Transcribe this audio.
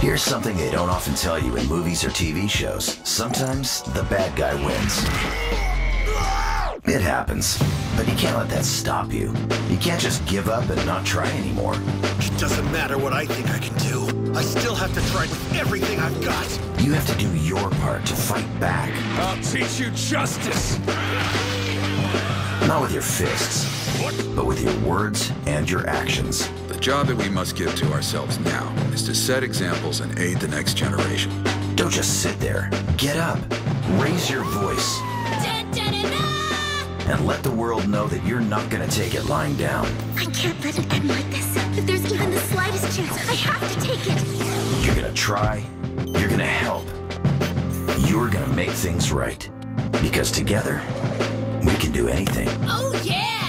Here's something they don't often tell you in movies or TV shows. Sometimes the bad guy wins. It happens, but you can't let that stop you. You can't just give up and not try anymore. It doesn't matter what I think I can do. I still have to try with everything I've got. You have to do your part to fight back. I'll teach you justice. Not with your fists, but with your words and your actions. The job that we must give to ourselves now is to set examples and aid the next generation. Don't just sit there. Get up, raise your voice, and let the world know that you're not going to take it lying down. I can't let it end like this. If there's even the slightest chance, I have to take it. You're going to try. You're going to help. You're going to make things right. Because together, we can do anything. Oh, yeah!